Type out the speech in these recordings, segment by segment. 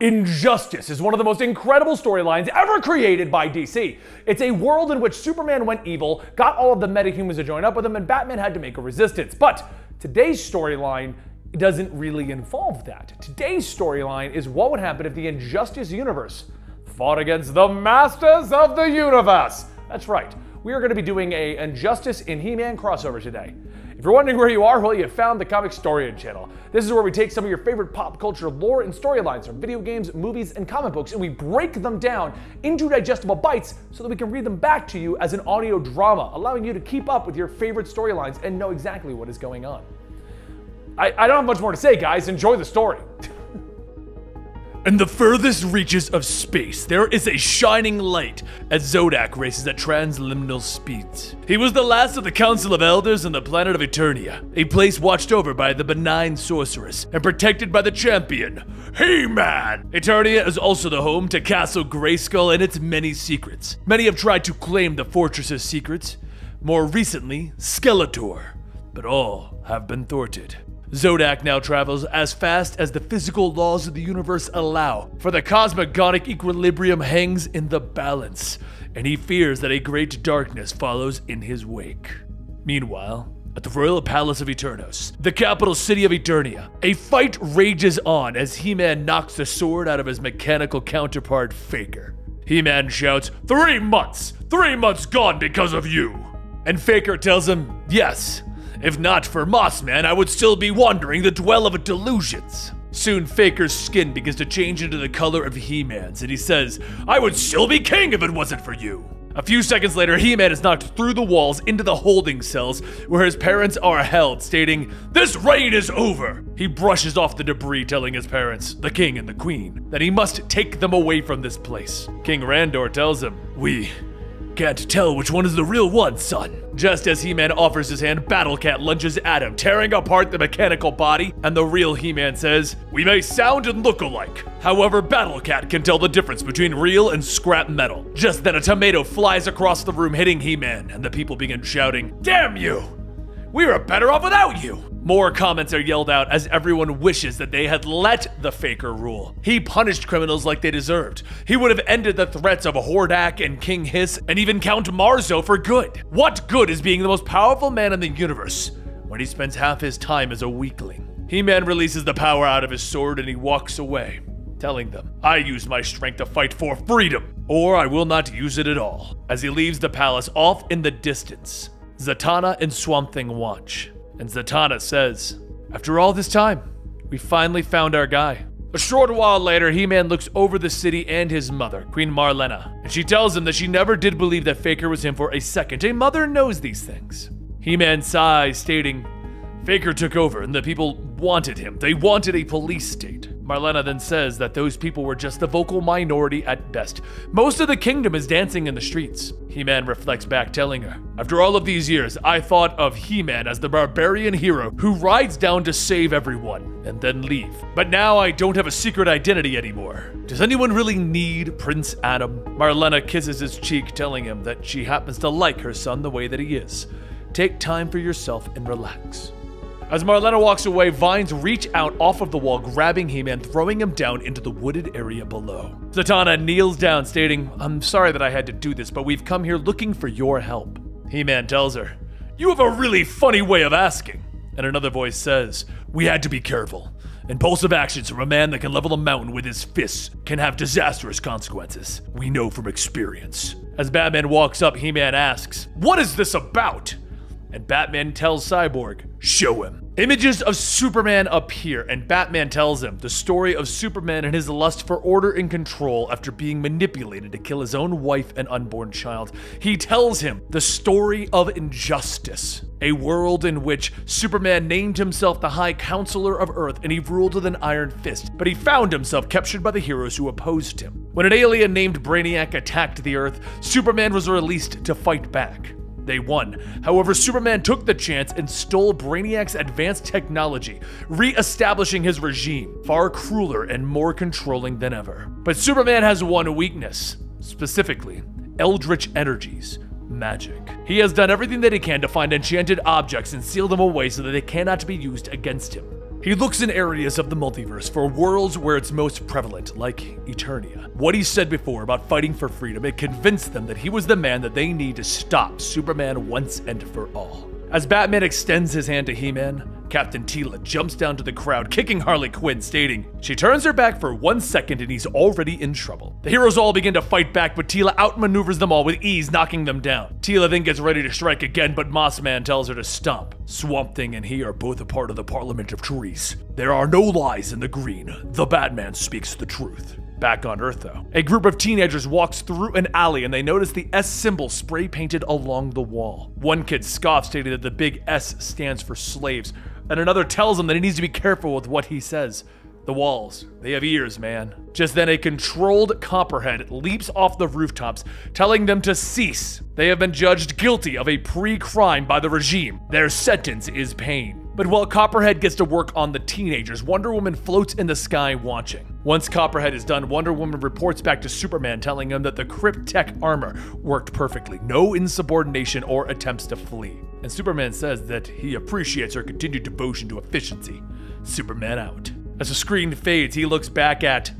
Injustice is one of the most incredible storylines ever created by DC. It's a world in which Superman went evil, got all of the metahumans to join up with him, and Batman had to make a resistance. But today's storyline doesn't really involve that. Today's storyline is what would happen if the Injustice universe fought against the Masters of the Universe. That's right. We are going to be doing an Injustice in He-Man crossover today. If you're wondering where you are, well, you found the Comicstorian channel. This is where we take some of your favorite pop culture lore and storylines from video games, movies, and comic books, and we break them down into digestible bites so that we can read them back to you as an audio drama, allowing you to keep up with your favorite storylines and know exactly what is going on. I don't have much more to say, guys. Enjoy the story. In the furthest reaches of space, there is a shining light as Zodac races at transliminal speeds. He was the last of the Council of Elders on the planet of Eternia, a place watched over by the benign sorceress and protected by the champion, He-Man. Eternia is also the home to Castle Grayskull and its many secrets. Many have tried to claim the fortress's secrets, more recently, Skeletor, but all have been thwarted. Zodac now travels as fast as the physical laws of the universe allow, for the cosmogonic equilibrium hangs in the balance, and he fears that a great darkness follows in his wake. Meanwhile, at the royal palace of Eternos, the capital city of Eternia, a fight rages on as He-Man knocks the sword out of his mechanical counterpart, Faker. He-Man shouts, "3 months! 3 months gone because of you!" And Faker tells him, "Yes. If not for Moss Man, I would still be wandering the dwell of delusions." Soon, Faker's skin begins to change into the color of He-Man's, and he says, "I would still be king if it wasn't for you." A few seconds later, He-Man is knocked through the walls into the holding cells where his parents are held, stating, "This reign is over." He brushes off the debris, telling his parents, the king and the queen, that he must take them away from this place. King Randor tells him, "We can't tell which one is the real one, son." Just as He-Man offers his hand, Battle Cat lunges at him, tearing apart the mechanical body, and the real He-Man says, "We may sound and look alike. However, Battle Cat can tell the difference between real and scrap metal." Just then, a tomato flies across the room, hitting He-Man, and the people begin shouting, "Damn you! We were better off without you!" More comments are yelled out as everyone wishes that they had let the Faker rule. He punished criminals like they deserved. He would have ended the threats of Hordak and King Hiss and even Count Marzo for good. What good is being the most powerful man in the universe when he spends half his time as a weakling? He-Man releases the power out of his sword and he walks away, telling them, "I use my strength to fight for freedom, or I will not use it at all." As he leaves the palace off in the distance, Zatanna and Swamp Thing watch, and Zatanna says, "After all this time, we finally found our guy." A short while later, He-Man looks over the city and his mother, Queen Marlena, and she tells him that she never did believe that Faker was him for a second. A mother knows these things. He-Man sighs, stating, "Faker took over and the people wanted him. They wanted a police state." Marlena then says that those people were just the vocal minority at best. Most of the kingdom is dancing in the streets. He-Man reflects back, telling her, "After all of these years, I thought of He-Man as the barbarian hero who rides down to save everyone and then leave. But now I don't have a secret identity anymore. Does anyone really need Prince Adam?" Marlena kisses his cheek, telling him that she happens to like her son the way that he is. "Take time for yourself and relax." As Marlena walks away, vines reach out off of the wall, grabbing He-Man, throwing him down into the wooded area below. Zatanna kneels down, stating, "I'm sorry that I had to do this, but we've come here looking for your help." He-Man tells her, "You have a really funny way of asking." And another voice says, "We had to be careful. Impulsive actions from a man that can level a mountain with his fists can have disastrous consequences. We know from experience." As Batman walks up, He-Man asks, "What is this about?" And Batman tells Cyborg, "Show him." Images of Superman appear, and Batman tells him the story of Superman and his lust for order and control after being manipulated to kill his own wife and unborn child. He tells him the story of Injustice, a world in which Superman named himself the High Counselor of Earth and he ruled with an iron fist, but he found himself captured by the heroes who opposed him. When an alien named Brainiac attacked the Earth, Superman was released to fight back. They won. However, Superman took the chance and stole Brainiac's advanced technology, re-establishing his regime, far crueler and more controlling than ever. But Superman has one weakness, specifically eldritch energies, magic. He has done everything that he can to find enchanted objects and seal them away so that they cannot be used against him. He looks in areas of the multiverse for worlds where it's most prevalent, like Eternia. What he said before about fighting for freedom, it convinced them that he was the man that they need to stop Superman once and for all. As Batman extends his hand to He-Man, Captain Teela jumps down to the crowd, kicking Harley Quinn, stating, she turns her back for 1 second and he's already in trouble. The heroes all begin to fight back, but Teela outmaneuvers them all with ease, knocking them down. Teela then gets ready to strike again, but Moss Man tells her to stomp. Swamp Thing and he are both a part of the Parliament of Trees. There are no lies in the green. The Batman speaks the truth. Back on Earth, though, a group of teenagers walks through an alley and they notice the S symbol spray painted along the wall. One kid scoffs, stating that the big S stands for slaves, and another tells him that he needs to be careful with what he says. The walls, they have ears, man. Just then, a controlled Copperhead leaps off the rooftops, telling them to cease. They have been judged guilty of a pre-crime by the regime. Their sentence is pain. But while Copperhead gets to work on the teenagers, Wonder Woman floats in the sky watching. Once Copperhead is done, Wonder Woman reports back to Superman, telling him that the Crypt Tech armor worked perfectly, no insubordination or attempts to flee. And Superman says that he appreciates her continued devotion to efficiency. Superman out. As the screen fades, he looks back at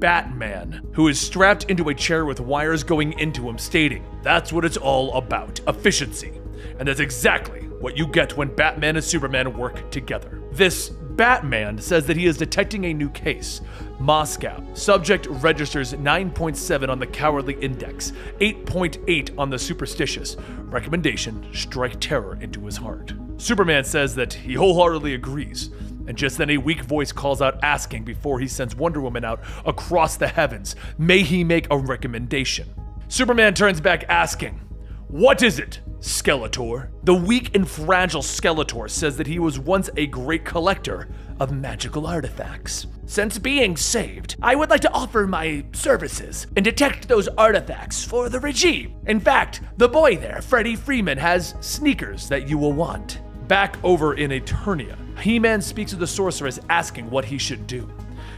Batman, who is strapped into a chair with wires going into him, stating, that's what it's all about, efficiency. And that's exactly what you get when Batman and Superman work together. This Batman says that he is detecting a new case, Moscow. Subject registers 9.7 on the cowardly index, 8.8 on the superstitious. Recommendation, strike terror into his heart. Superman says that he wholeheartedly agrees. And just then a weak voice calls out asking before he sends Wonder Woman out across the heavens. May he make a recommendation? Superman turns back asking, what is it, Skeletor? The weak and fragile Skeletor says that he was once a great collector of magical artifacts. Since being saved, I would like to offer my services and detect those artifacts for the regime. In fact, the boy there, Freddie Freeman, has sneakers that you will want. Back over in Eternia, He-Man speaks to the Sorceress asking what he should do.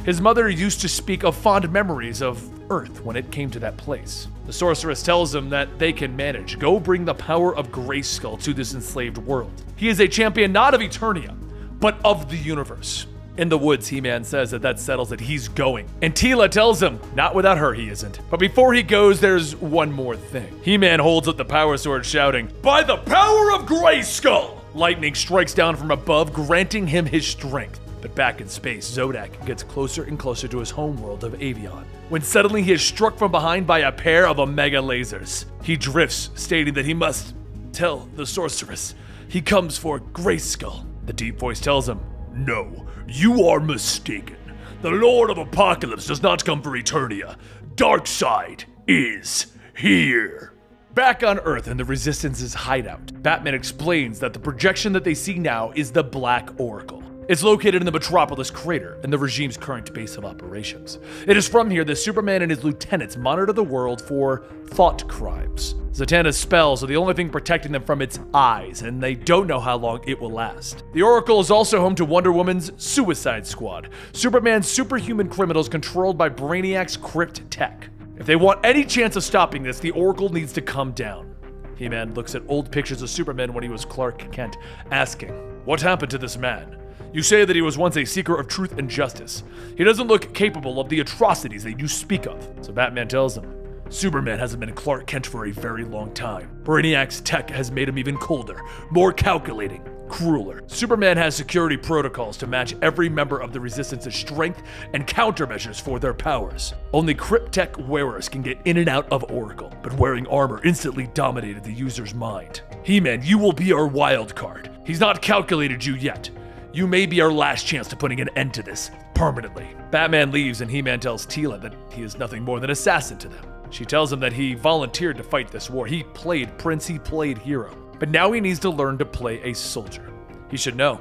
His mother used to speak of fond memories of Earth when it came to that place. The Sorceress tells him that they can manage. Go bring the power of Grayskull to this enslaved world. He is a champion not of Eternia, but of the universe. In the woods, He-Man says that settles it, he's going. And Teela tells him, not without her he isn't. But before he goes, there's one more thing. He-Man holds up the power sword shouting, by the power of Grayskull! Lightning strikes down from above, granting him his strength. But back in space, Zodac gets closer and closer to his homeworld of Avion, when suddenly he is struck from behind by a pair of Omega lasers. He drifts, stating that he must tell the Sorceress he comes for Grayskull. The deep voice tells him, no, you are mistaken. The Lord of Apocalypse does not come for Eternia. Darkseid is here. Back on Earth in the Resistance's hideout, Batman explains that the projection that they see now is the Black Oracle. It's located in the Metropolis crater and the regime's current base of operations. It is from here that Superman and his lieutenants monitor the world for thought crimes. Zatanna's spells are the only thing protecting them from its eyes, and they don't know how long it will last. The Oracle is also home to Wonder Woman's Suicide Squad, Superman's superhuman criminals controlled by Brainiac's Crypt Tech. If they want any chance of stopping this, the Oracle needs to come down. He-Man looks at old pictures of Superman when he was Clark Kent, asking, what happened to this man? You say that he was once a seeker of truth and justice. He doesn't look capable of the atrocities that you speak of. So Batman tells him, Superman hasn't been Clark Kent for a very long time. Brainiac's tech has made him even colder, more calculating, crueler. Superman has security protocols to match every member of the Resistance's strength and countermeasures for their powers. Only Crypt Tech wearers can get in and out of Oracle, but wearing armor instantly dominated the user's mind. He-Man, you will be our wild card. He's not calculated you yet. You may be our last chance to putting an end to this, permanently. Batman leaves and He-Man tells Teela that he is nothing more than an assassin to them. She tells him that he volunteered to fight this war. He played prince, he played hero. But now he needs to learn to play a soldier. He should know,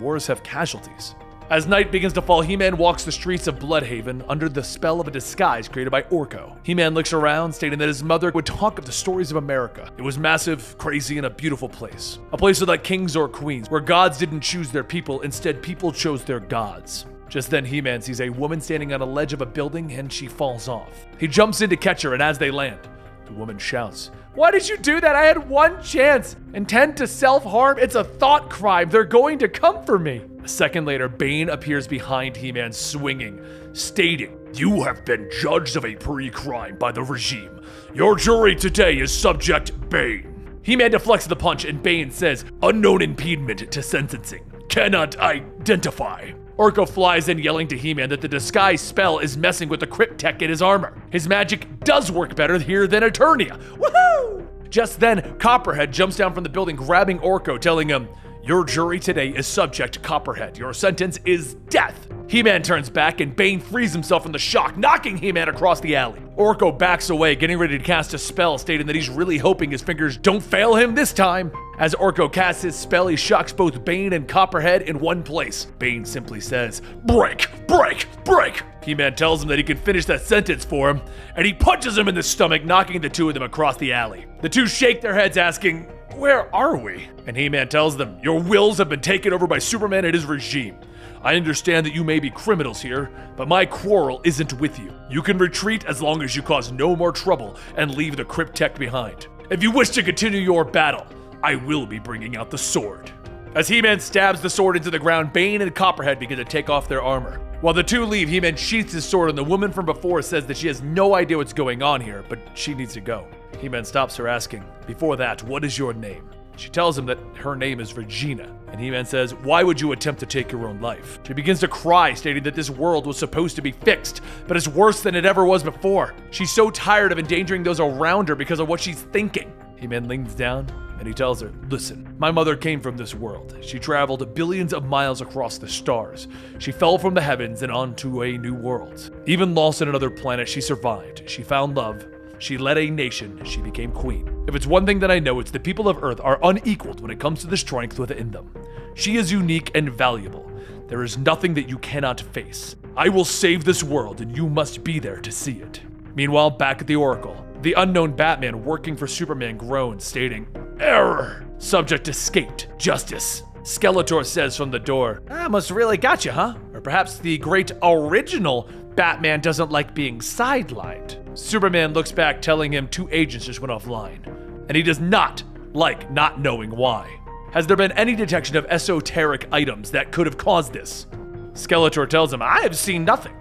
wars have casualties. As night begins to fall, He-Man walks the streets of Bloodhaven under the spell of a disguise created by Orko. He-Man looks around, stating that his mother would talk of the stories of America. It was massive, crazy, and a beautiful place. A place without kings or queens, where gods didn't choose their people, instead people chose their gods. Just then, He-Man sees a woman standing on a ledge of a building and she falls off. He jumps in to catch her, and as they land, The woman shouts, "Why did you do that? I had one chance! Intend to self-harm? It's a thought crime! They're going to come for me!" A second later, Bane appears behind He-Man swinging, stating, "You have been judged of a pre-crime by the regime. Your jury today is Subject Bane." He-Man deflects the punch and Bane says, "Unknown impediment to sentencing. Cannot identify." Orko flies in yelling to He-Man that the disguise spell is messing with the Crypt Tech in his armor. His magic does work better here than Eternia. Woohoo! Just then, Copperhead jumps down from the building grabbing Orko, telling him, "Your jury today is Subject Copperhead. Your sentence is death." He-Man turns back and Bane frees himself from the shock, knocking He-Man across the alley. Orko backs away, getting ready to cast a spell, stating that he's really hoping his fingers don't fail him this time. As Orko casts his spell, he shocks both Bane and Copperhead in one place. Bane simply says, "Break, break, break." He-Man tells him that he can finish that sentence for him, and he punches him in the stomach, knocking the two of them across the alley. The two shake their heads, asking, "Where are we?" And He-Man tells them, "Your wills have been taken over by Superman and his regime. I understand that you may be criminals here, but my quarrel isn't with you. You can retreat as long as you cause no more trouble and leave the Crypt Tech behind. If you wish to continue your battle, I will be bringing out the sword." As He-Man stabs the sword into the ground, Bane and Copperhead begin to take off their armor. While the two leave, He-Man sheaths his sword and the woman from before says that she has no idea what's going on here, but she needs to go. He-Man stops her, asking, "Before that, what is your name?" She tells him that her name is Regina, and He-Man says, "Why would you attempt to take your own life?" She begins to cry, stating that this world was supposed to be fixed, but it's worse than it ever was before. She's so tired of endangering those around her because of what she's thinking. He-Man leans down, and he tells her, "Listen, my mother came from this world. She traveled billions of miles across the stars. She fell from the heavens and onto a new world. Even lost in another planet, she survived. She found love. She led a nation. She became queen. If it's one thing that I know, it's the people of Earth are unequaled when it comes to the strength within them. She is unique and valuable. There is nothing that you cannot face. I will save this world, and you must be there to see it." Meanwhile, back at the Oracle, the unknown Batman working for Superman groans, stating, "Error! Subject escaped. Justice." Skeletor says from the door, "I must really got you, huh?" Or perhaps the great original Batman doesn't like being sidelined. Superman looks back, telling him two agents just went offline, and he does not like not knowing why. Has there been any detection of esoteric items that could have caused this? Skeletor tells him, "I have seen nothing,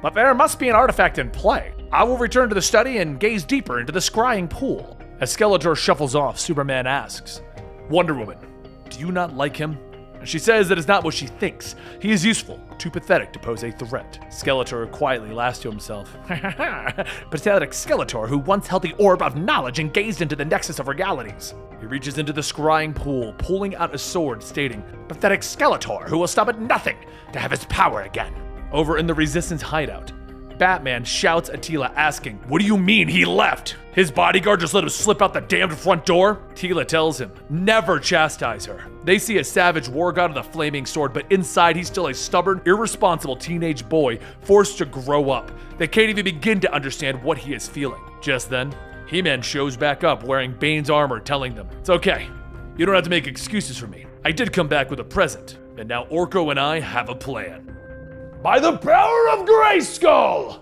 but there must be an artifact in play. I will return to the study and gaze deeper into the scrying pool." As Skeletor shuffles off, Superman asks, "Wonder Woman, do you not like him?" And she says that it's not what she thinks. He is useful, too pathetic to pose a threat. Skeletor quietly laughs to himself. Pathetic Skeletor, who once held the orb of knowledge and gazed into the nexus of realities. He reaches into the scrying pool, pulling out a sword, stating, "Pathetic Skeletor, who will stop at nothing to have his power again." Over in the Resistance hideout, Batman shouts at Teela, asking, "What do you mean he left? His bodyguard just let him slip out the damned front door?" Teela tells him, "Never chastise her." They see a savage war god with a flaming sword, but inside he's still a stubborn, irresponsible teenage boy forced to grow up. They can't even begin to understand what he is feeling. Just then, He-Man shows back up wearing Bane's armor, telling them, "It's okay. You don't have to make excuses for me. I did come back with a present, and now Orko and I have a plan." By the power of Grayskull!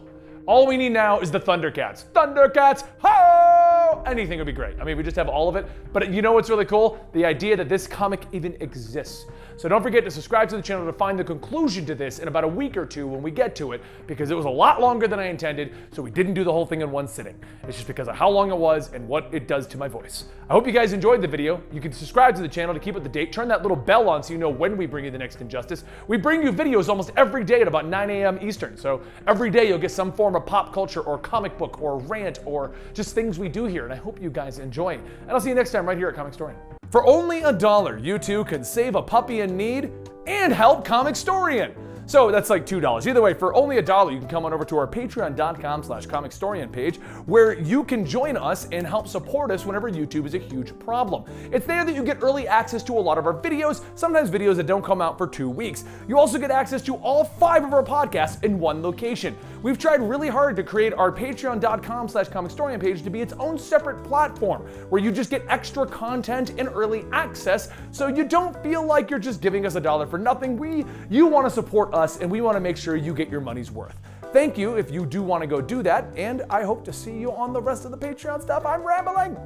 All we need now is the Thundercats. Thundercats, ho! Anything would be great. I mean, we just have all of it, but you know what's really cool? The idea that this comic even exists. So don't forget to subscribe to the channel to find the conclusion to this in about a week or two when we get to it, because it was a lot longer than I intended, so we didn't do the whole thing in one sitting. It's just because of how long it was and what it does to my voice. I hope you guys enjoyed the video. You can subscribe to the channel to keep up the date. Turn that little bell on so you know when we bring you the next Injustice. We bring you videos almost every day at about 9 a.m. Eastern, so every day you'll get some form of pop culture or comic book or rant or just things we do here, and I hope you guys enjoy. And I'll see you next time right here at Comicstorian. For only $1, you too can save a puppy in need and help Comicstorian. So that's like $2. Either way, for only $1, you can come on over to our patreon.com/comicstorian page, where you can join us and help support us whenever YouTube is a huge problem. It's there that you get early access to a lot of our videos, sometimes videos that don't come out for 2 weeks. You also get access to all 5 of our podcasts in one location. We've tried really hard to create our patreon.com/comicstorian page to be its own separate platform, where you just get extra content and early access, so you don't feel like you're just giving us $1 for nothing. You want to support us, and we want to make sure you get your money's worth. Thank you if you do want to go do that, and I hope to see you on the rest of the Patreon stuff. I'm rambling!